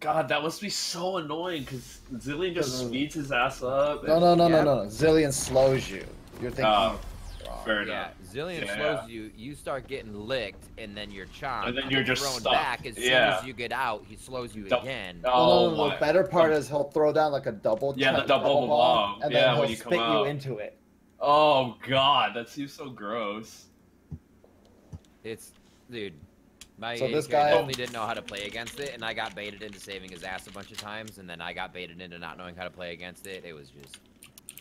God, that must be so annoying because Zilean just speeds his ass up. No. Zilean slows you. You're thinking. Fair enough. Yeah, Zilean slows you. You start getting licked, and then you're chopped. And then you're just thrown back. As soon as you get out, he slows you again. Oh, the better part is he'll throw down like a double. Yeah, the double bomb. And then he'll spit you into it. Oh God, that seems so gross. It's, dude. My guy only didn't know how to play against it, and I got baited into saving his ass a bunch of times, and then I got baited into not knowing how to play against it. It was just,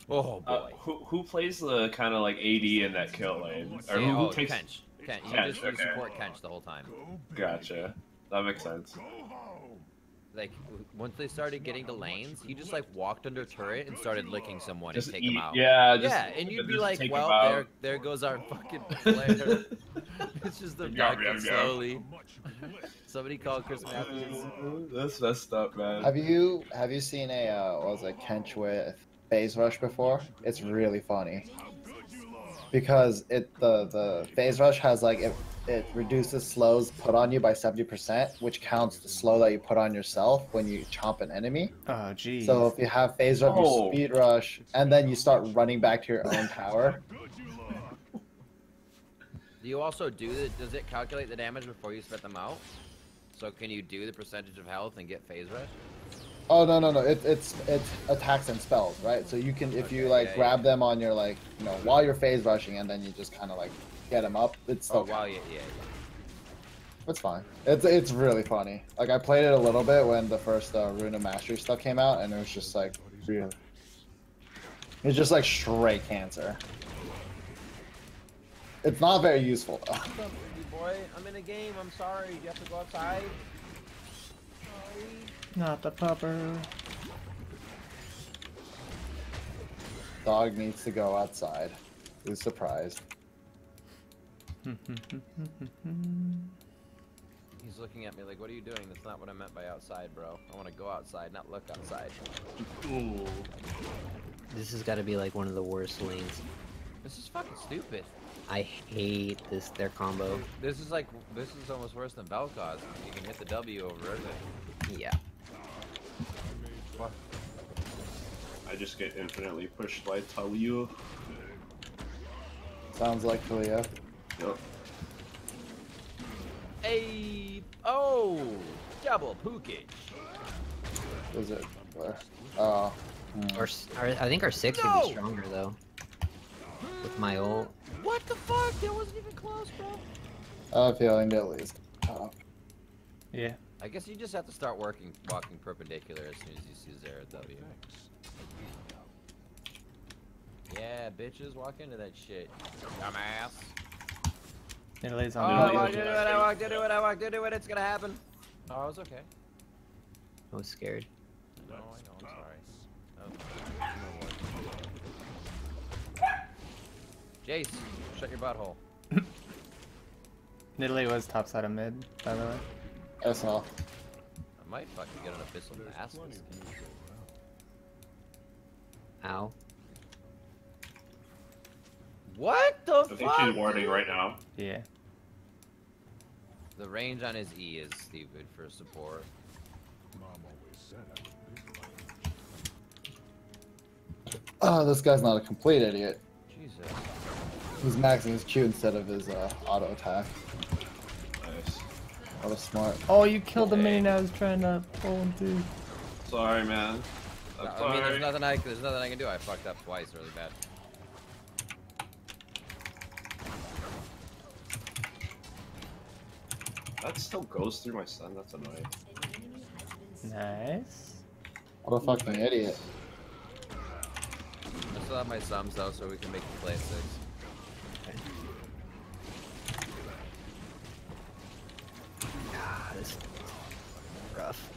oh boy. Who plays the kind of like AD in that kill lane? Or who takes Kench? You just support Kench the whole time. Gotcha. That makes sense. Like once they started getting the lanes, he just like walked under turret and started licking someone and take him out. Yeah, and you'd be like, well, there goes our fucking player. It's just the doctor slowly. Somebody called Chris Matthews. That's messed up, man. Have you seen a Kench with phase rush before? It's really funny because the phase rush has like it reduces slows put on you by 70%, which counts the slow that you put on yourself when you chomp an enemy. Oh, geez. So if you have phase rush, you speed rush, and then you start running back to your own tower. Do you also does it calculate the damage before you spit them out? So can you do the percentage of health and get phase rush? Oh, no. It attacks and spells, right? So you can, if you like grab them on your like, you know, while you're phase rushing and then you just kind of like, get him up. It's okay. Wow, yeah. It's fine. It's really funny. Like I played it a little bit when the first Rune of Mastery stuff came out, and it was just like real. It's just like straight cancer. It's not very useful though. What's up, baby boy? I'm in a game. I'm sorry. You have to go outside. Sorry. Not the pupper. Dog needs to go outside. Who's surprised? He's looking at me like, what are you doing? That's not what I meant by outside, bro. I want to go outside, not look outside. Ooh. This has got to be like one of the worst lanes. This is fucking stupid. I hate this, their combo. This is almost worse than Belkaz. You can hit the W over everything. Yeah. What? I just get infinitely pushed by Taliyah. Sounds like Taliyah. Yep. Double pukage. Was it? Where? Oh. I think our 6 would be stronger though. With my ult. What the fuck? That wasn't even close, bro. I have a feeling that Lee is top. Yeah. I guess you just have to start walking perpendicular as soon as you see Xerath W. Yeah, bitches, walk into that shit. Dumbass. Nidalee's on. I walked into it, I walked into it, it's gonna happen. Oh, I was okay. I was scared. No, I know, I'm sorry. Jace, shut your butthole. Nidalee was topside of mid, by the way. That's all. I might fucking get an abyssal mask. Ow. What the fuck? I think she's warding right now. Yeah. The range on his E is stupid for support. Mom always said I would be. Oh, this guy's not a complete idiot. Jesus. He's maxing his Q instead of his auto attack. Nice. Auto smart. Oh, you killed the minion I was trying to pull him through. Sorry, man. I mean, there's nothing I can do. I fucked up twice really bad. That still goes through my stun, that's annoying. Nice. What a fucking idiot. I still have my sums though, so we can make the play at 6. Ah, this is rough.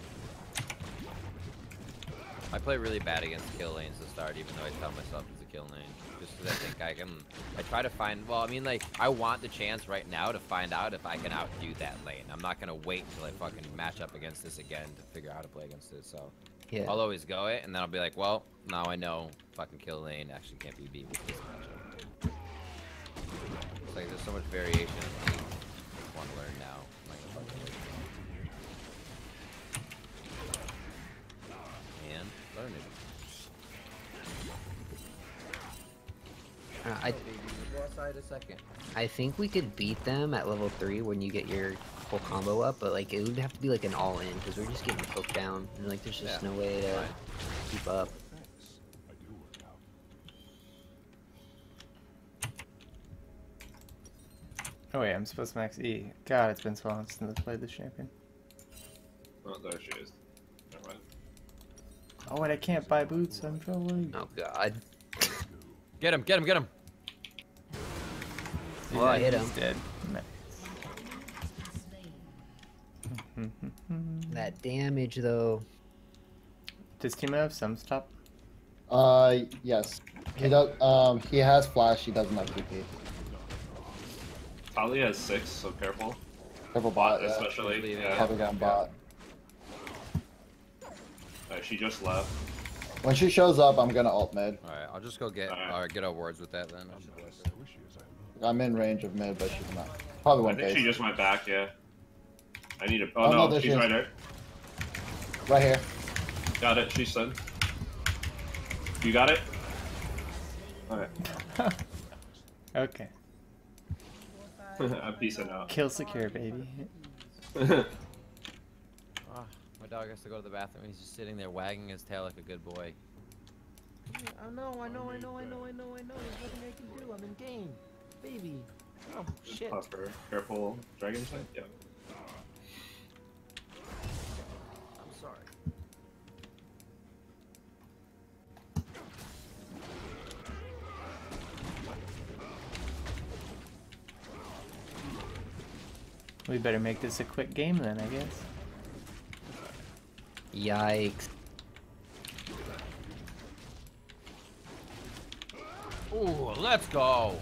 I play really bad against kill lanes to start, even though I tell myself it's a kill lane. Just because I think I can, I try to find, well, I mean, like, I want the chance right now to find out if I can outdo that lane. I'm not going to wait until I fucking match up against this again to figure out how to play against this, so. Yeah. I'll always go it, and then I'll be like, well, now I know fucking kill lane actually can't be beat with this matchup. It's like, there's so much variation. I just want to learn now. I'm like, fucking I think we could beat them at level 3 when you get your full combo up, but like it would have to be like an all-in because we're just getting poked down and like there's just no way to keep up. Oh wait, I'm supposed to max E. God, it's been so long since I played this champion. Oh, there she is. Never mind. Oh, and I can't buy boots. I'm trolling. Oh God. Get him! Get him! Get him! Well, I hit him. He's dead. That damage, though. Does Teemo have some stop? Yes. He does. He has flash. He doesn't have PP. Taliyah has 6, so careful. Careful bot, especially. Yeah. Probably got bot. She just left. When she shows up, I'm gonna alt mid. Alright, I'll just go get. Alright, get our wards with that then. I'm in range of mid, but she's not. Probably won't. I think she just went back. Yeah. I need a. Oh no, she's right there. Right here. Got it. She's stunned. You got it. Alright. Okay. I'm peacing out. Kill secure, baby. Oh, my dog has to go to the bathroom. He's just sitting there wagging his tail like a good boy. I know. There's nothing I can do. I'm in game, baby. Oh shit. Puffer. Careful, dragon type. Yeah. I'm sorry. We better make this a quick game then, I guess. Yikes. Ooh, let's go!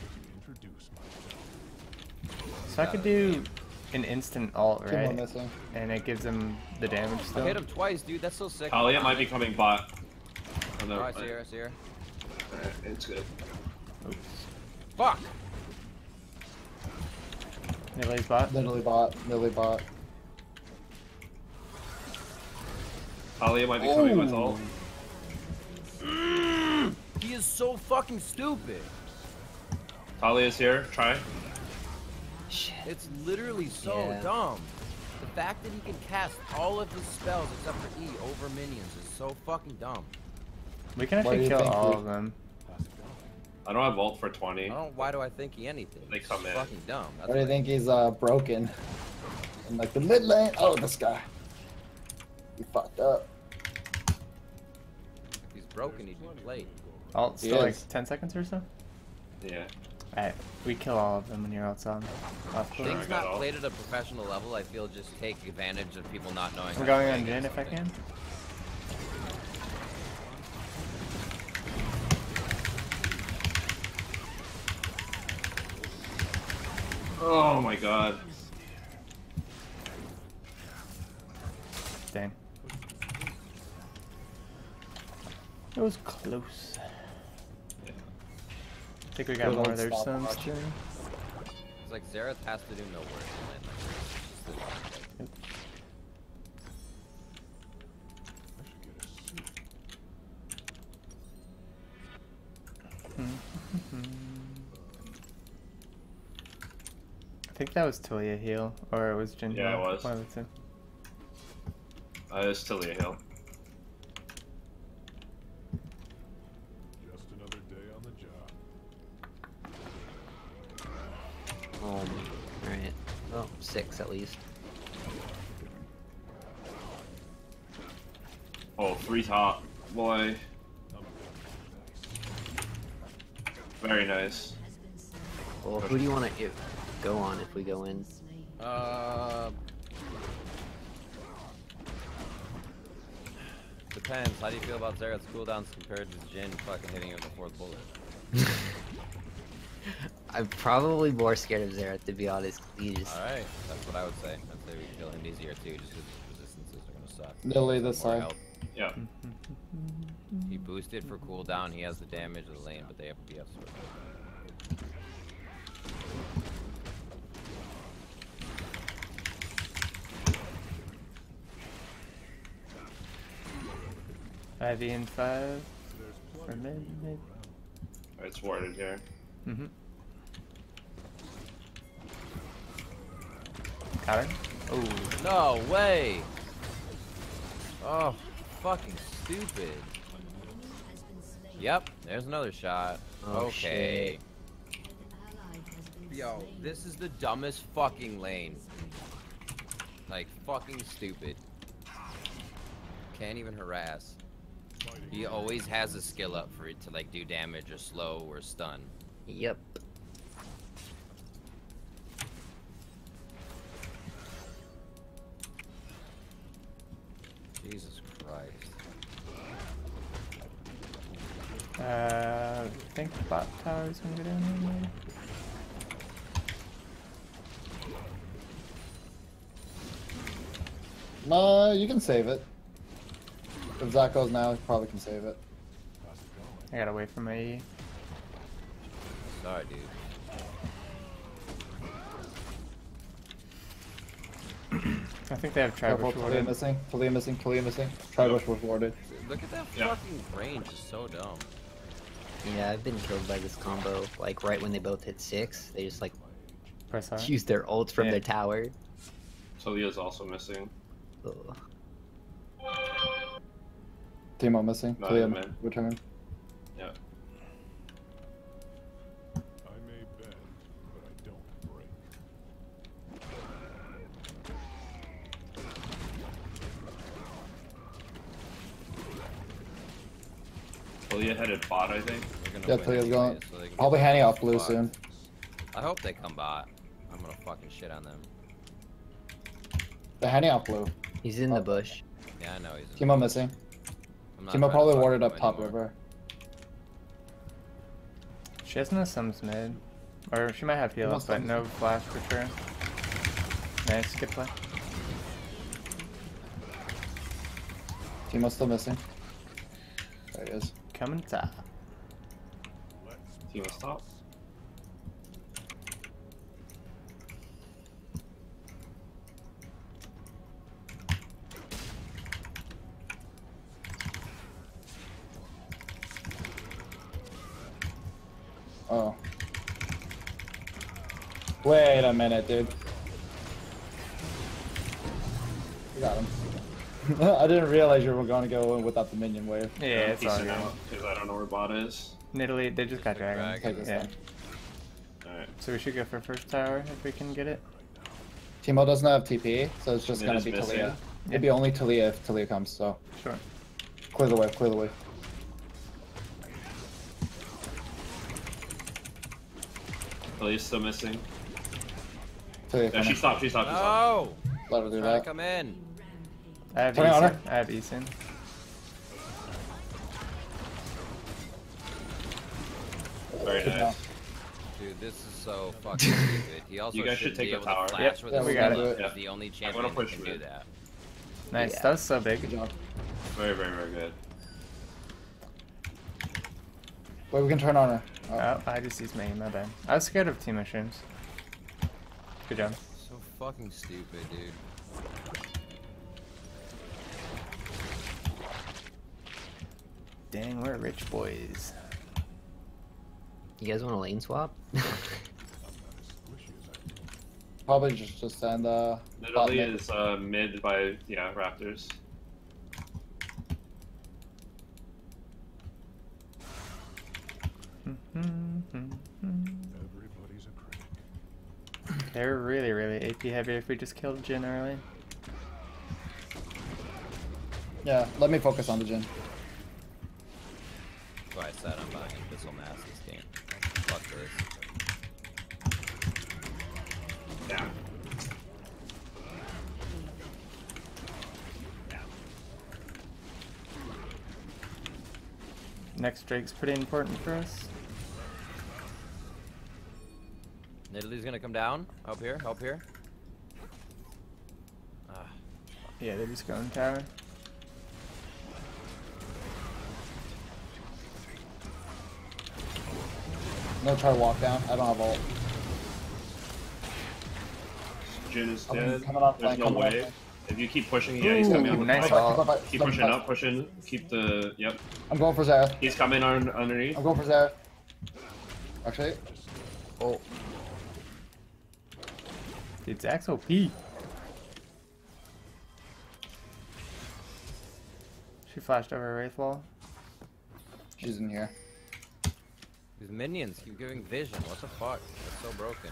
So I could do an instant ult, right? And it gives him the damage still. I hit him twice, dude. That's so sick. Talia might be coming bot. Oh, I see her, I see her. Alright, it's good. Oops. Fuck! Nidalee's bot? Nidalee bot. Talia might be coming with ult. He is so fucking stupid. Talia's here, try. Shit. It's literally so dumb. The fact that he can cast all of his spells except for E over minions is so fucking dumb. We can actually kill all of them. I don't have ult for 20. Oh, why do I think he anything? They come in. Fucking dumb. Why do you think he's broken? In like the mid lane. Oh, this guy. He fucked up. If he's broken, he'd be played. Ult's still like 10 seconds or so? Yeah. Alright, we kill all of them when you're outside. Things not played at a professional level, I feel just take advantage of people not knowing. I'm going on Jhin if I can. Oh my god. Dang. It was close. Yeah. I think we got more of their sons too. It's like Xerath has to do no work in land. Like, I think that was Taliyah heal, or it was Jhin. Yeah, it was. It was Taliyah heal. Just another day on the job. All right. Well, 6 at least. Oh, 3 top, boy. Very nice. Well, who do you want to give? Go on if we go in. Depends. How do you feel about Xerath's cooldowns compared to Jhin fucking hitting him with the 4th bullet? I'm probably more scared of Xerath, to be honest. Alright, that's what I would say. I'd say we kill him easier too, just because his resistances are gonna suck. Literally this time. Yeah. He boosted for cooldown, he has the damage of the lane, but they have a BF sword. IV in 5. Or mid. It's warded here. Baron? Oh. No way! Oh, fucking stupid. Yep, there's another shot. Oh, okay. Shit. Yo, this is the dumbest fucking lane. Like, fucking stupid. Can't even harass. He always has a skill up for it to, like, do damage or slow or stun. Yep. Jesus Christ. I think the bot tower is gonna go down anyway. You can save it. If Zac goes now, he probably can save it. I gotta wait for my E. Sorry, dude. I think they have Tribush warded. Taliyah missing. Tribush was warded. Look at that fucking range, it's so dumb. Yeah, I've been killed by this combo. Like, right when they both hit 6, they just, like, use their ults from their tower. Taliyah's also missing. Ugh. Teemo missing. Taliyah return. Yeah. I may bend, but I don't break. Taliyah headed bot, I think. Yeah, Taliyah's going. So I'll be handing off blue soon. I hope they come bot. I'm gonna fucking shit on them. They're handing off blue. He's in the bush. Yeah, I know he's in the bush. Teemo missing. Teemo probably warded up top river. She has no Sims mid. Or she might have heal up, but no flash for sure. Nice, good play. Teemo's still missing. There he is. Coming top. Teemo's top. Oh. Wait a minute, dude. You got him. I didn't realize you were going to go in without the minion wave. Yeah, it's all good. Because I don't know where bot is. Nidalee, they just got dragons. Alright. So we should go for first tower if we can get it. Teemo doesn't have TP, so it's just going to be Taliyah. It'd be only Taliyah if Taliyah comes, so. Sure. Clear the wave, clear the wave. Taliyah's still missing. Yeah, she stopped. No! Let her do that. Come in. I have Eason. Very nice. Dude, this is so fucking stupid. He also should take the tower. Yep, we got it. Yeah. The only champion that can do that. Nice, that was so big. Good job. Very, very, very good. Wait, we can turn on her. Oh, I just used my email then. I was scared of team mushrooms. Good job. So fucking stupid, dude. Dang, we're rich boys. You guys want a lane swap? Probably just send Nidalee is mid by Raptors. Everybody's a critic. They're really, really AP heavy if we just killed Jhin early. Yeah, let me focus on the Jhin. That's why I said I'm buying Abyssal Mass this game. Fuck this. Yeah. Next Drake's pretty important for us. Nidalee's gonna come down. Help here, help here. Yeah, they're just going tower. No try walk down. I don't have ult. Jhin is dead. There's no way. If you keep pushing, he's coming up. Nice ult. Keep pushing up, pushing. Keep the, I'm going for Xerath. He's coming on underneath. I'm going for Xerath. Actually. Oh. Dude, Zac's OP. She flashed over Wraith Wall. She's in here. These minions keep giving vision. What the fuck? That's so broken.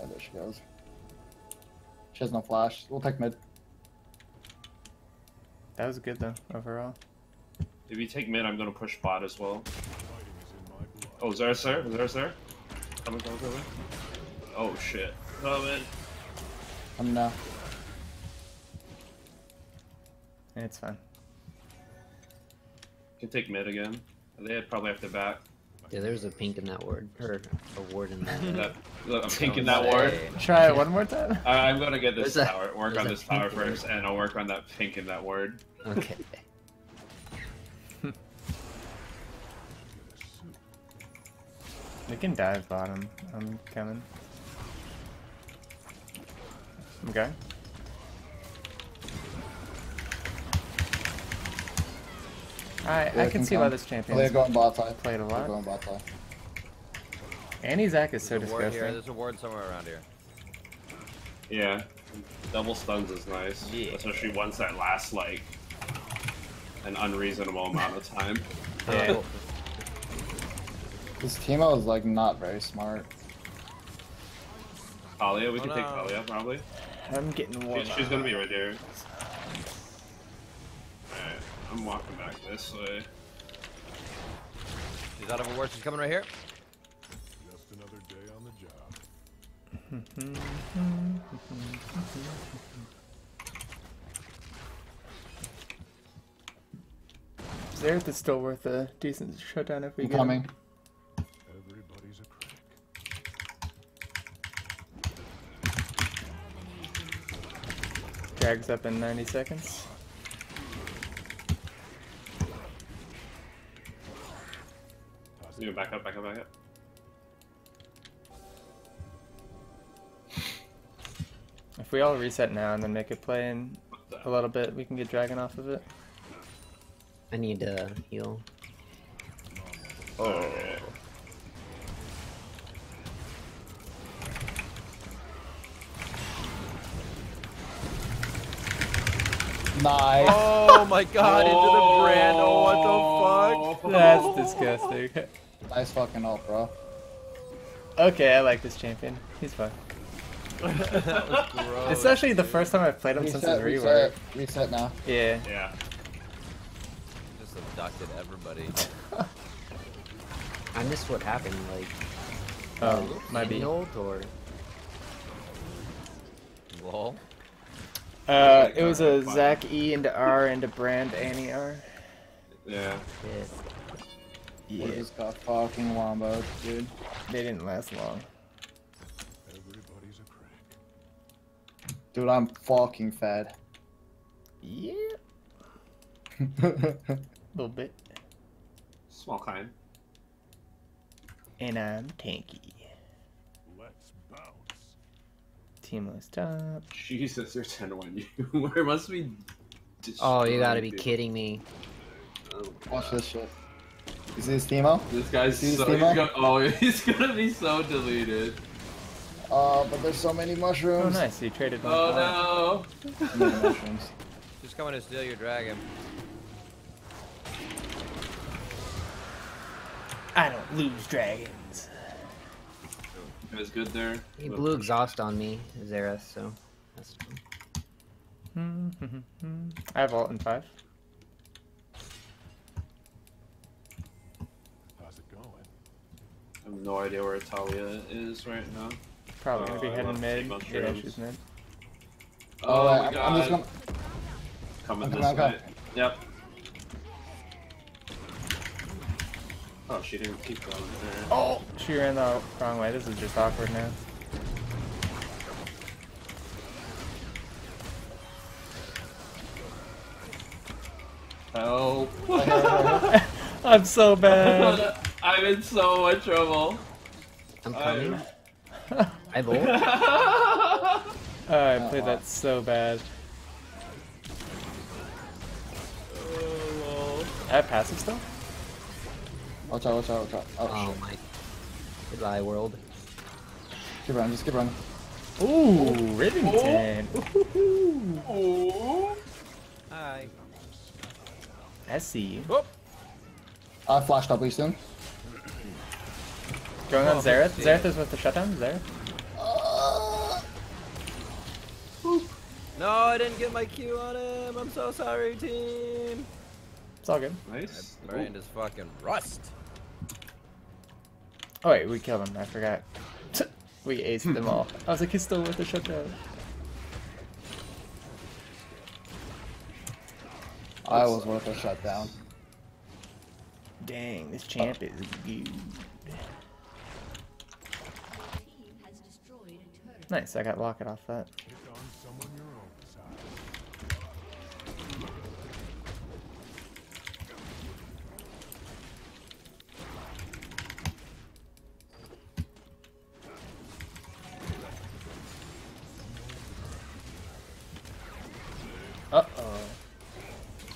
Oh, there she goes. She has no flash. We'll take mid. That was good though, overall. If you take mid, I'm gonna push bot as well. Oh, Xerath's there? Xerath's there? Coming. Oh shit. Oh man. I'm not. It's fine. Can take mid again. They probably have to back. Yeah, there's a pink in that ward. Or a ward in that. Look, I'm pink in that ward. Try it one more time. I'm gonna get this tower. Work on this tower first, and I'll work on that pink in that ward. Okay. We can dive bottom. I'm coming. Okay. I can see why this champion played a lot. Going bot side. Annie Zac is so disgusting. There's a ward somewhere around here. Yeah. Double stuns is nice. Yeah. Especially ones that last like an unreasonable amount of time. Yeah. This Teemo is like not very smart. Taliyah, we can take Taliyah probably. I'm getting one. She's gonna be right there. I'm walking back this way. She's out of a ward. She's coming right here. Just another day on the job. Xerath is still worth a decent shutdown if we get him. Everybody's a crack. Drag's up in 90 seconds. Back up. If we all reset now and then make it play in a little bit, we can get Dragon off of it. I need to heal. Oh. Nice. Oh my god, into the Brand. Oh, what the fuck? That's disgusting. Nice fucking ult, bro. Okay, I like this champion. He's fun. It's actually the first time I've played him since his rework. Reset now. Yeah. Yeah. Just abducted everybody. I missed what happened, like... Oh, might be. Ult or... Lol? It was a Zac E into R into Brand Annie R. Yeah. Yeah. We just got fucking womboed, dude. They didn't last long. Everybody's a crack. Dude, I'm fucking fed. Yeah. Little bit. Small kind. And I'm tanky. Let's bounce. Teemo's top. Jesus, they're 10-1 you. Where must we? Oh, you gotta be kidding me. Oh, watch this shit. Is this Teemo? This guy's so... he's gonna be so deleted. Oh, but there's so many mushrooms. Oh, nice. He traded one. Oh, no. So many mushrooms. Just coming to steal your dragon. I don't lose dragons. It was good there. He blew exhaust on me, Xerath, so... That's fun. I have ult in 5. I have no idea where Taliyah is right now. Probably gonna be heading mid. Yeah, she's mid. Oh, my god. I'm just gonna... Coming this way. Yep. Oh, she didn't keep going there. Oh! She ran the wrong way. This is just awkward now. Help! I'm so bad. I'm in so much trouble. I'm coming. I've ult. I played that so bad. Oh, I have passive still? Watch out, watch out, watch out. Oh, oh shit. My Goodbye, world. Keep running, just keep running. Ooh, Rivington. Ooh. Hi. Essie. Oh. I flashed up, Lee soon. Going on Xerath? Xerath is with the shutdown? Xerath? No, I didn't get my Q on him. I'm so sorry, team. It's all good. Nice. That Brand is fucking rust. Oh wait, we killed him. I forgot. We aced them all. I was like, he's still with the shutdown. I was worth a shutdown. Dang, this champ is good. Nice, I got Locket off that.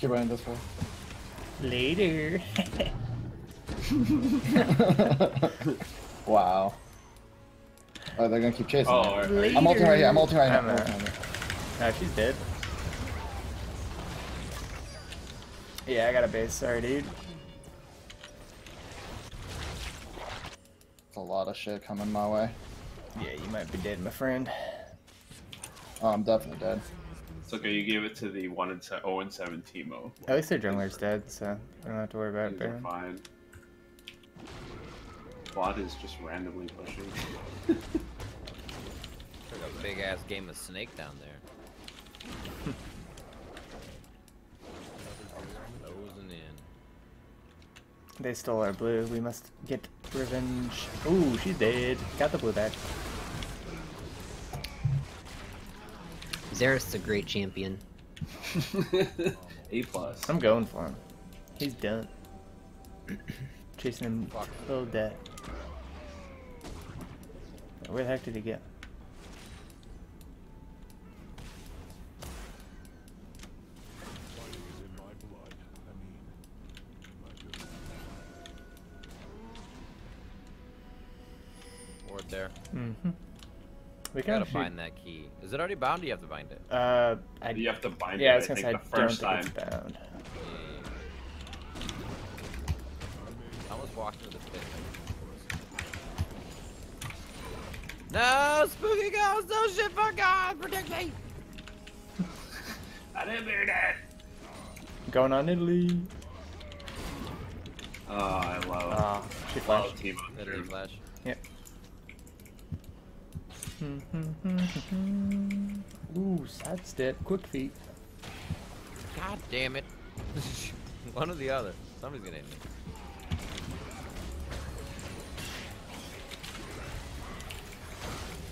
Keep running this way. Later. Wow. Oh, they're gonna keep chasing. Oh, right. I'm ulting right here. I'm ulting right now. Nah, she's dead. Yeah, I got a base. Sorry, dude. It's a lot of shit coming my way. Yeah, you might be dead, my friend. Oh, I'm definitely dead. It's okay, you gave it to the 0-7 Teemo. At least their jungler's dead, so I don't have to worry about it. They're fine. Bot is just randomly pushing. Like a big ass game of Snake down there. Closing in. They stole our blue. We must get revenge. Ooh, she's dead. Got the blue back. Xerath's a great champion. A+. I'm going for him. He's done. Chasing him till death. Where the heck did he get? Ward there. Mm-hmm. We gotta find that key. Is it already bound? Or do you have to bind it? You have to bind it. Yeah, I was gonna say I don't think it's bound. I almost walked into the pit. No, spooky ghost, no shit for God, protect me! I didn't mean it. Going on Nidalee. Oh, I love. Oh, she flashed. Nidalee flash. Yep. Ooh, side step, quick feet. God damn it. One or the other. Somebody's gonna hit me.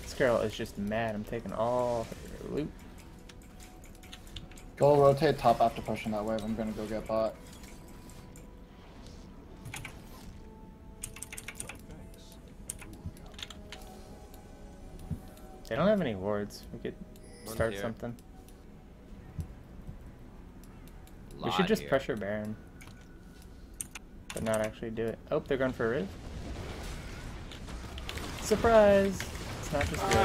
This girl is just mad. I'm taking all her loot. Go rotate top after pushing that wave. I'm gonna go get bot. They don't have any wards. We could start something. We should just pressure Baron. But not actually do it. Oh, they're going for a Rift. Surprise! It's not just Rift.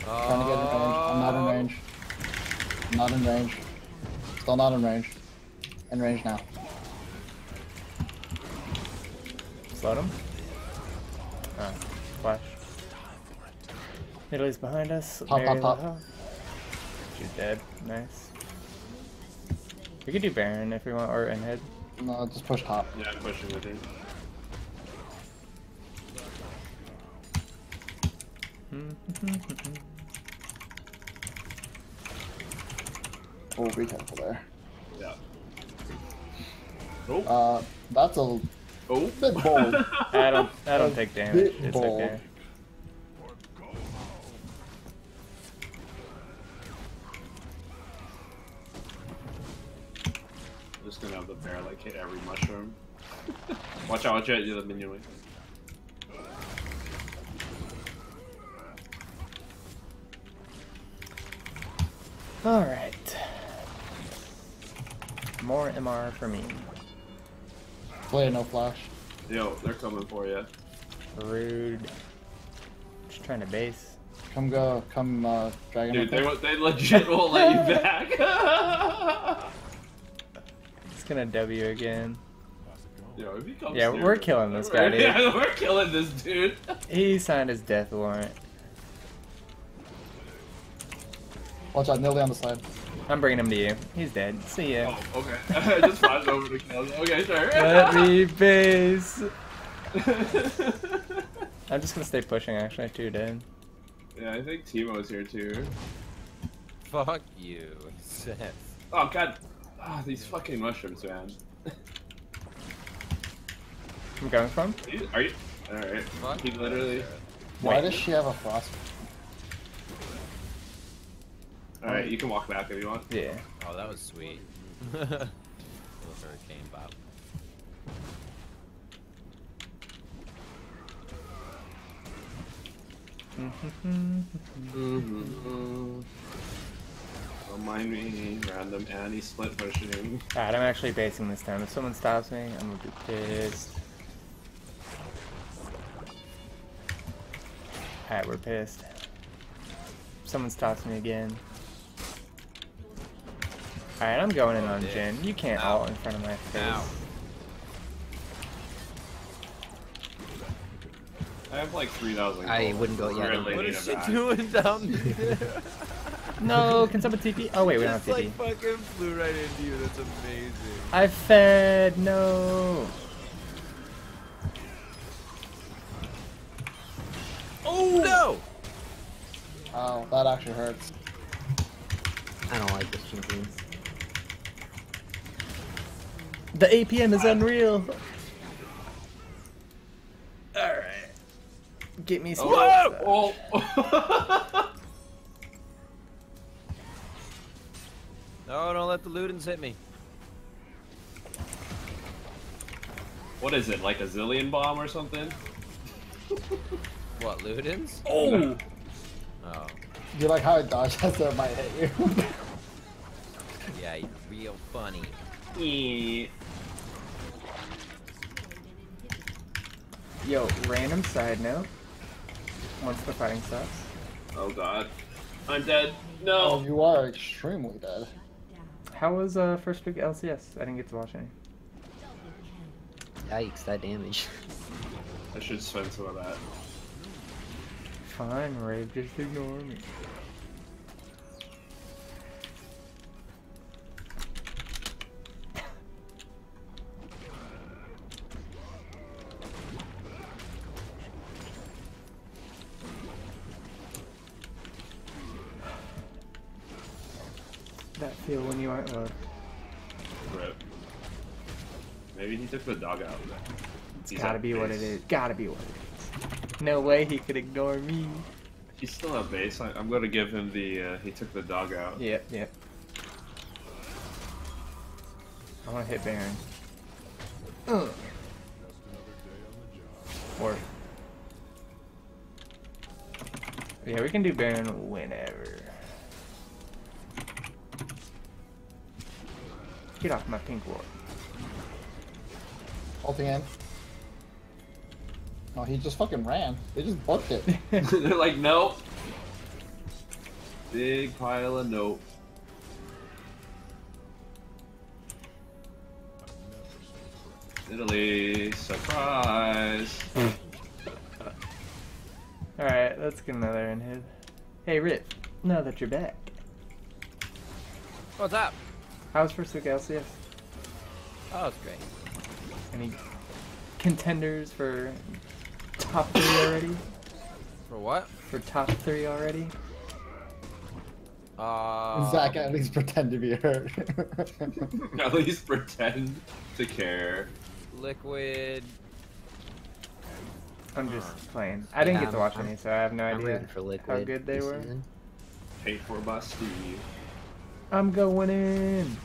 Trying to get in range. I'm not in range. I'm not in range. Still not in range. In range now. Slowed him? Oh, flash. Nidalee's behind us. Pop, pop, pop. She's dead. Nice. We could do Baron if we want, or Enhead. No, just push top. Yeah, I'm pushing with you. Oh, be careful there. Yeah. Oh. That's a bit bold. I don't take damage. It's okay. Gonna have the bear like hit every mushroom. Watch out, you're the minion wave. Alright. More MR for me. Play no flash. Yo, they're coming for you. Rude. Just trying to base. Come go, come dragon. Dude, they legit won't let you back. It's gonna W again. Yo, if he comes yeah, we're killing this guy, dude. Yeah, we're killing this dude. He signed his death warrant. Watch out, Nidalee on the side. I'm bringing him to you. He's dead. See ya. Oh, okay. I just flashed over to kill him. Okay, sure. Let me base. I'm just gonna stay pushing, actually, too, dude. Yeah, I think Teemo's here, too. Fuck you. Oh, God. Ah, oh, these fucking mushrooms, man. I'm going from? Are you? Alright. He literally... Why does she have a frost? Alright, you can walk back if you want. Yeah. Oh, that was sweet. Little hurricane bop. Don't mind me, random Annie split pushing. Alright, I'm actually basing this time. If someone stops me, I'm gonna be pissed. Alright, we're pissed. Someone stops me again. Alright, I'm going in on Jhin. You can't ult in front of my face. Ow. I have like 3,000. I wouldn't go yet. What is she doing down there? No, can someone TP? Oh wait, we don't have TP. Just like fucking flew right into you. That's amazing. I fed. No. Oh no. Oh, that actually hurts. I don't like this champion. The APM is unreal. Get me some. Whoa! Oh. No, don't let the Ludens hit me. What is it, like a Zilean bomb or something? What, Ludens? Oh! Oh. You like how I dodged that so it might hit you? Yeah, you're real funny. Yeah. Yo, random side note. Once the fighting stops. Oh god. I'm dead. No! Oh, you are extremely dead. How was first week LCS? I didn't get to watch any. Yikes, that damage. I should spend some of that. Fine, Rave, just ignore me. That feel when you aren't low. Rip. Maybe he took the dog out of it. It's gotta be what it is. Gotta be what it is. No way he could ignore me. He's still at base. I'm gonna give him the, he took the dog out. Yep, yep. I wanna hit Baron. Ugh. Or. Yeah, we can do Baron whenever. Get off my pink ward. Ulting in. Oh, he just fucking ran. They just booked it. They're like, nope. Big pile of nope. Nidalee, surprise. Alright, let's get another in here. Hey, Rift, now that you're back. What's up? How's first week LCS? Oh, it's great. Any contenders for top 3 already? For what? For top 3 already? Zac at least pretend to be hurt. At least pretend to care. Liquid. I'm just playing. I didn't get to watch any, so I have no idea how good they were. Paid for by Steve. I'm going in.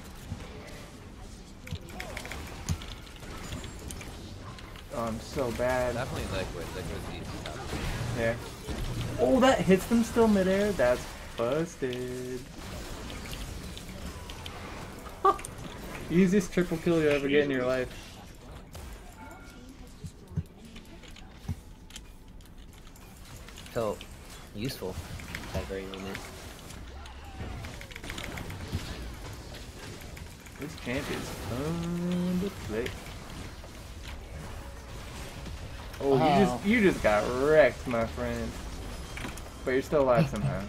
Oh, I'm so bad. Definitely liquid. Liquid's easy. Yeah. Oh, that hits them still midair. That's busted. Huh. Easiest triple kill you ever get in your life. felt useful at that very moment. This camp is on the plate. Oh, you just got wrecked, my friend. But you're still alive somehow.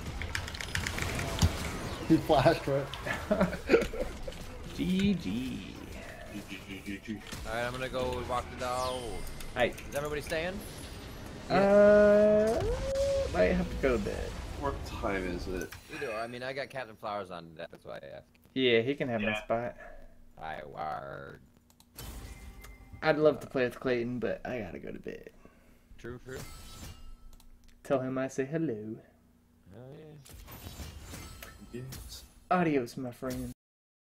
He flashed right. GG. Alright, I'm gonna go walk the dog. Hey. Is everybody staying? Yeah. I have to go to bed. What time is it? Either, I mean, I got Captain Flowers on deck, that's why I asked. Yeah, he can have my spot. I word. I'd love to play with Clayton, but I gotta go to bed. True, true. Tell him I say hello. Oh, yeah. Yes. Adios, my friend.